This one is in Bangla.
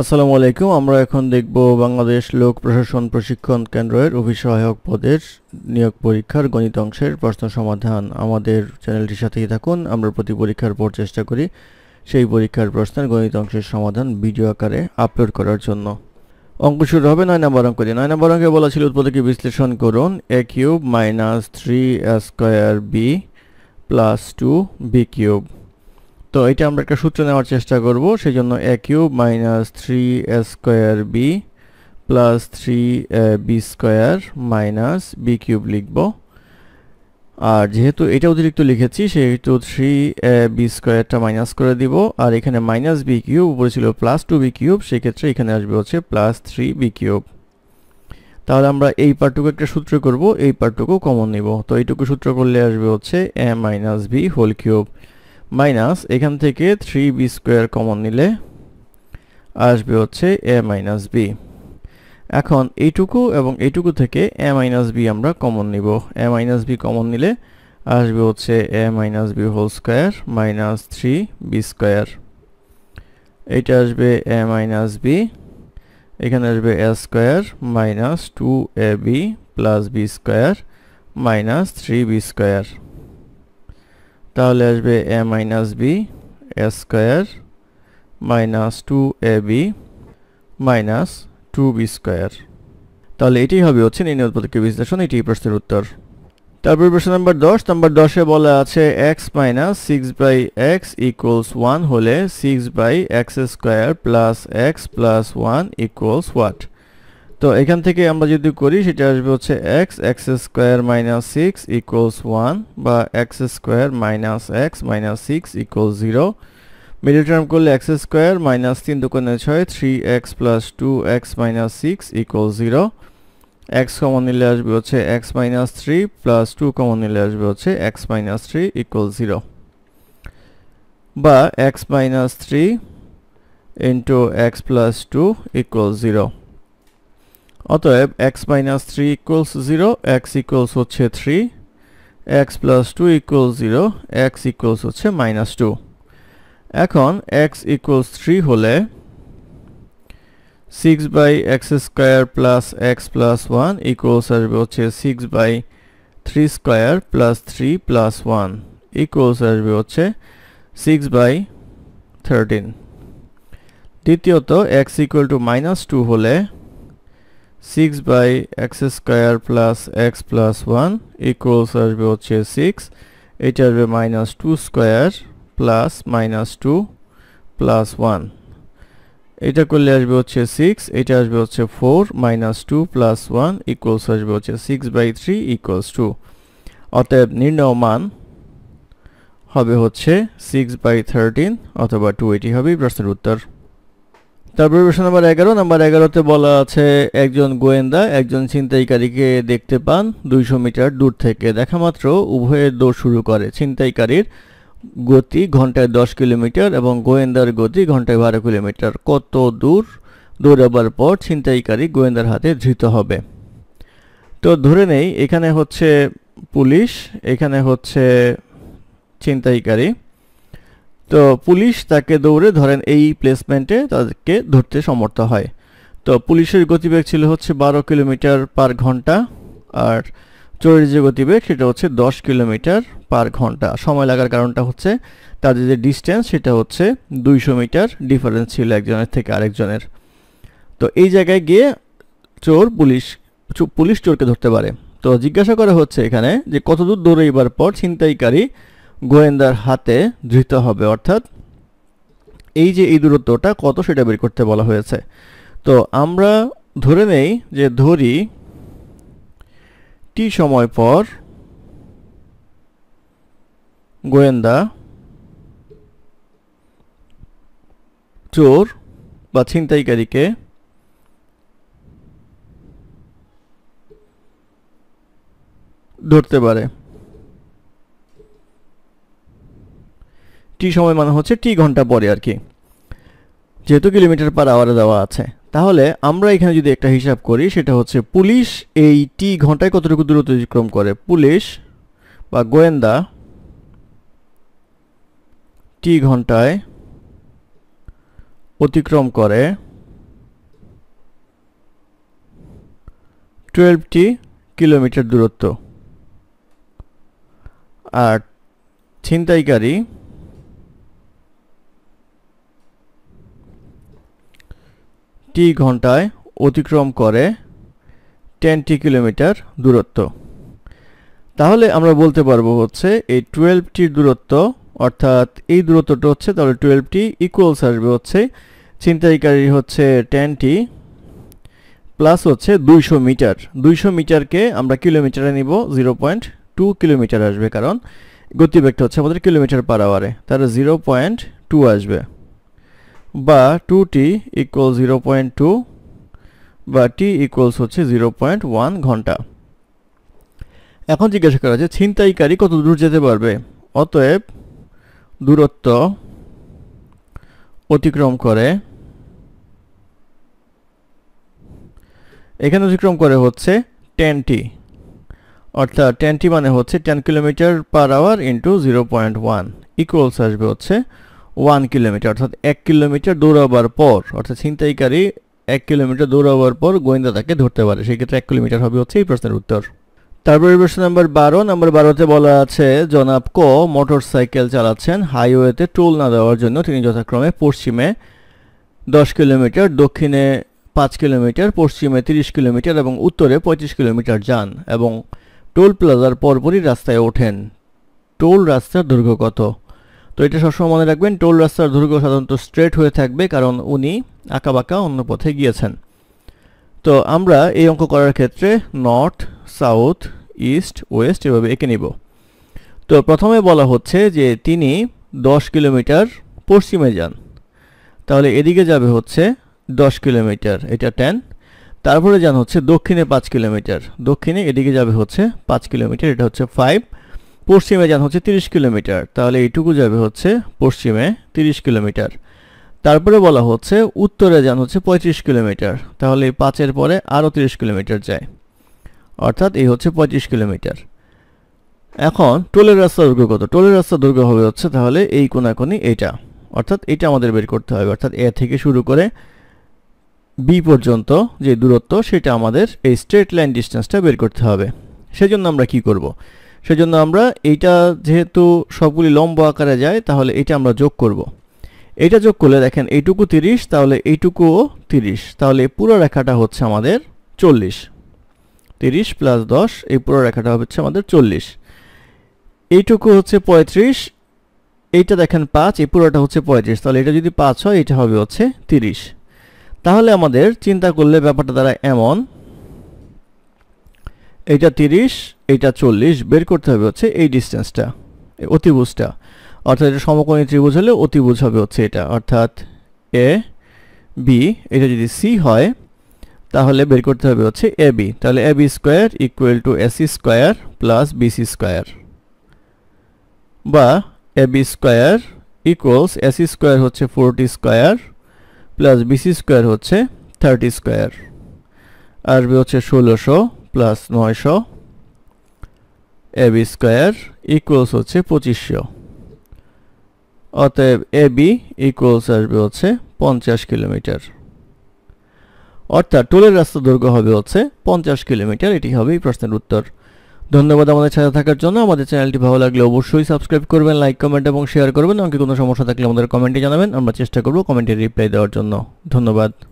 আসসালামু আলাইকুম। আমরা এখন দেখব বাংলাদেশ লোক প্রশাসন প্রশিক্ষণ কেন্দ্রের অভিসহায়ক পদের নিয়োগ পরীক্ষার গণিত অংশের প্রশ্ন সমাধান। আমাদের চ্যানেলটির সাথেই থাকুন। আমরা প্রতি পরীক্ষার পর চেষ্টা করি সেই পরীক্ষার প্রশ্নের গণিত অংশের সমাধান ভিডিও আকারে আপলোড করার জন্য। অঙ্ক শুরু হবে 9 নম্বর অঙ্ক দিয়ে। 9 নম্বর অঙ্কে বলা ছিল উৎপাদকে বিশ্লেষণ করুন a cube minus 3a²b plus 2b³। তো এটা আমরা একটা সূত্র নেওয়ার চেষ্টা করব, সেই জন্য a³ - 3a²b + 3ab² - b³ লিখব। আর যেহেতু এটা অতিরিক্ত লিখেছি সেহেতু 3ab² টা মাইনাস করে দিব, আর এখানে - b³ উপরে ছিল + 2b³ সেই ক্ষেত্রে এখানে আসবে হচ্ছে + 3b³। তাহলে আমরা এই পার্টটুকু একটা সূত্র করব, এই পার্টটুকু কমন নিব। তো এইটুকু সূত্র করলে আসবে হচ্ছে a - b whole cube minus এখান থেকে 3b² কমন নিলে আসবে হচ্ছে a - b। এখন এইটুকু এবং এইটুকু থেকে a - b আমরা কমন নিব। a - b কমন নিলে আসবে হচ্ছে a - b whole square minus 3b²। এইটা আসবে a - b, এখানে আসবে a square minus 2ab plus b square minus 3b²। তাহলে আসবে a - b a² - 2ab - 2b²। তাহলে এটাই হবে হচ্ছে নির্ণয় উৎপাদকের বিশ্লেষণ। এটি প্রশ্নের উত্তর। তারপর প্রশ্ন নম্বর 10। নম্বর 10-এ বলা আছে x - 6/x = 1 হলে 6/x² + x + 1 = what? তো এখান থেকে আমরা যদি করি সেটা আসবে হচ্ছে x x² - 6 = 1 বা x square - x - 6 = 0। Middle term করলে x square - 3 * 6 3x + 2x - 6 = 0। x common নিলে আসবে হচ্ছে x - 3 + 2 কমন নিলে আসবে হচ্ছে x - 3 = 0 বা x - 3 * x + 2 = 0। অতএব x - 3 = 0, x = হচ্ছে 3, x + 2 = 0, x = হচ্ছে -2। এখন x = 3 হলে 6/x² + x + 1 = আসবে হচ্ছে 6/3² + 3 + 1 = আসবে হচ্ছে 6/13। দ্বিতীয়ত x = -2 হলে 6/x² + x + 1 = আসবে হচ্ছে 6, এটা আসবে -2² + -2 + 1, এটা করলে আসবে হচ্ছে 6, এটা আসবে হচ্ছে 4 -2 + 1 = আসবে হচ্ছে 6/3 = 2। অতএব নির্ণয় মান হবে হচ্ছে 6/13 অথবা 2। এটি হবে প্রশ্নের উত্তর। তারপর প্রশ্ন নম্বর 11। নম্বর 11-তে বলা আছে একজন গোয়েন্দা একজন ছিনতাইকারীকে দেখতে পান 200 মিটার দূর থেকে, দেখা মাত্র উভয়ের দৌড় শুরু করে। ছিনতাইকারীর গতি ঘন্টায় 10 কিলোমিটার এবং গোয়েন্দার গতি ঘন্টায় 12 কিলোমিটার। কত দূর দৌড়াবার পর ছিনতাইকারী গোয়েন্দার হাতে ধৃত হবে? তো ধরে নেই এখানে হচ্ছে পুলিশ, এখানে হচ্ছে ছিনতাইকারী। তো পুলিশ তাকে দৌড়ে ধরেন এই প্লেসমেন্টে তাদেরকে ধরতে সমর্থ হয়। তো পুলিশের গতিবেগ ছিল হচ্ছে 12 কিলোমিটার/ঘন্টা, আর চোরের যে গতিবেগ সেটা হচ্ছে 10 কিলোমিটার/ঘন্টা। সময় লাগার কারণটা হচ্ছে তাদের যে ডিস্টেন্স সেটা হচ্ছে 200 মিটার ডিফারেন্স ছিল একজনের থেকে আরেকজনের। তো এই জায়গায় গিয়ে পুলিশ চোরকে ধরতে পারে। তো জিজ্ঞাসা করা হচ্ছে এখানে যে কতদূর দৌড়ে এবার পর ছিনতাইকারী গোয়েন্দার হাতে ধৃত হবে, অর্থাৎ এই যে এই দূরত্বটা কত সেটা বের করতে বলা হয়েছে। তো আমরা ধরে নেই যে ধরি টি সময় পর গোয়েন্দা চোর বা ছিনতাইকারীকে ধরতে পারে। টি সময় মানে হচ্ছে টি ঘন্টা পরে আর কি, যেহেতু কিলোমিটার/আওয়ারে দেওয়া আছে। তাহলে আমরা এখানে যদি একটা হিসাব করি সেটা হচ্ছে পুলিশ এই টি ঘন্টায় কতটুকু দূরত্ব অতিক্রম করে। পুলিশ বা গোয়েন্দা টি ঘন্টায় অতিক্রম করে 12টি কিলোমিটার দূরত্ব আর ছিনতাইকারী টি ঘন্টায় অতিক্রম করে 10টি কিলোমিটার দূরত্ব। তাহলে আমরা বলতে পারবো হচ্ছে এই 12টির দূরত্ব অর্থাৎ এই দূরত্বটা হচ্ছে তাহলে 12টি ইকুয়ালস আসবে হচ্ছে ছিনতাইকারী হচ্ছে 10টি প্লাস হচ্ছে 200 মিটার, 200 মিটারকে আমরা কিলোমিটারে নিব 0.2 কিলোমিটার আসবে, কারণ গতিবেগটা হচ্ছে আমাদের কিলোমিটার পার আওয়ারে, তাহলে 0.2 আসবে বা 2t ইকুয়াল 0.2 বা t ইকুয়ালস হচ্ছে 0.1 ঘন্টা। এখন জিজ্ঞাসা করা হচ্ছে ছিনতাইকারী কত দূর যেতে পারবে, অতএব দূরত্ব অতিক্রম করে, এখানে অতিক্রম করে হচ্ছে 10টি, অর্থাৎ 10টি মানে হচ্ছে 10 kilometre per hour into 0.1 equals আসবে হচ্ছে 1 কিলোমিটার, অর্থাৎ 1 কিলোমিটার দৌড়াবার পর, অর্থাৎ ছিনতাইকারী 1 কিলোমিটার দৌড়াবার পর গোয়েন্দা তাকে ধরতে পারে, সেক্ষেত্রে 1 কিলোমিটার হবে হচ্ছে এই প্রশ্নের উত্তর। তারপরে প্রশ্ন নাম্বার 12, নাম্বার 12তে বলা আছে জনাব ক মোটরসাইকেল চালাচ্ছেন, হাইওয়েতে টোল না দেওয়ার জন্য তিনি যথাক্রমে পশ্চিমে 10 কিলোমিটার, দক্ষিণে 5 কিলোমিটার, পশ্চিমে 30 কিলোমিটার এবং উত্তরে 25 কিলোমিটার যান এবং টোল প্লাজার পরপরই রাস্তায় ওঠেন। টোল রাস্তার দৈর্ঘ্য কত? তো এটা সবসময় মনে রাখবেন, টোল রাস্তার দৈর্ঘ্য সাধারণত স্ট্রেট হয়ে থাকবে কারণ উনি আঁকাবাঁকা অন্য পথে গিয়েছেন। তো আমরা এই অঙ্ক করার ক্ষেত্রে নর্থ, সাউথ, ইস্ট, ওয়েস্ট এভাবে এঁকে নিব। তো প্রথমে বলা হচ্ছে যে তিনি 10 কিলোমিটার পশ্চিমে যান, তাহলে এদিকে যাবে হচ্ছে 10 কিলোমিটার, এটা 10, তারপরে যান হচ্ছে দক্ষিণে 5 কিলোমিটার, দক্ষিণে এদিকে যাবে হচ্ছে 5 কিলোমিটার, এটা হচ্ছে 5, পশ্চিমে যান হচ্ছে 30 কিলোমিটার, তাহলে এইটুকু যাবে হচ্ছে পশ্চিমে 30 কিলোমিটার, তারপরে বলা হচ্ছে উত্তরে যান হচ্ছে 35 কিলোমিটার, তাহলে 5-এর পরে আরও 30 কিলোমিটার যায়, অর্থাৎ এই হচ্ছে 25 কিলোমিটার। এখন টোলের রাস্তা দৈর্ঘ্য কত? টোলের রাস্তা দৈর্ঘ্য হবে হচ্ছে তাহলে এই কোনাকুনি এইটা, অর্থাৎ এটা আমাদের বের করতে হবে, অর্থাৎ এ থেকে শুরু করে বি পর্যন্ত যে দূরত্ব সেটা আমাদের এই স্ট্রেট লাইন ডিস্টেন্সটা বের করতে হবে। সেজন্য আমরা কি করব? সেজন্য আমরা এইটা যেহেতু সবগুলি লম্ব আকারে যায় তাহলে এটা আমরা যোগ করব। এটা যোগ করলে দেখেন এইটুকু 30, তাহলে এইটুকুও 30, তাহলে পুরো রেখাটা হচ্ছে আমাদের 40, 30 প্লাস 10, এই পুরো রেখাটা হচ্ছে আমাদের 40, এইটুকু হচ্ছে 35, এইটা দেখেন 5, এই পুরোটা হচ্ছে 35, তাহলে এটা যদি 5 হয় এটা হবে হচ্ছে 30। তাহলে আমাদের চিন্তা করলে ব্যাপারটা দ্বারা এমন, এটা 30, এটা 40, বের করতে হবে হচ্ছে এই ডিস্টেন্সটা, অতিভুজটা, অর্থাৎ এটা সমকোণী ত্রিভুজ হলে অতিভুজ হবে হচ্ছে এটা, অর্থাৎ এ বি, এটা যদি সি হয় তাহলে বের করতে হবে হচ্ছে এ বি, তাহলে A B square equal to AC square plus BC square বা A B square equals AC square হচ্ছে 40 স্কোয়ার প্লাস বিসি স্কোয়ার হচ্ছে 30 স্কোয়ার, আসবে হচ্ছে 1600 plus 900, A B square equals হচ্ছে 2500, অতএব এ বি ইকুয়ালস আসবে হচ্ছে 50 কিলোমিটার, অর্থাৎ টোলের রাস্তা দৈর্ঘ্য হবে হচ্ছে 50 কিলোমিটার। এটি হবে এই প্রশ্নের উত্তর। ধন্যবাদ আমাদের সাথে থাকার জন্য। আমাদের চ্যানেলটি ভালো লাগলে অবশ্যই সাবস্ক্রাইব করবেন, লাইক, কমেন্ট এবং শেয়ার করবেন। অঙ্কে কোনো সমস্যা থাকলে আমাদের কমেন্টে জানাবেন, আমরা চেষ্টা করব কমেন্টে রিপ্লাই দেওয়ার জন্য। ধন্যবাদ।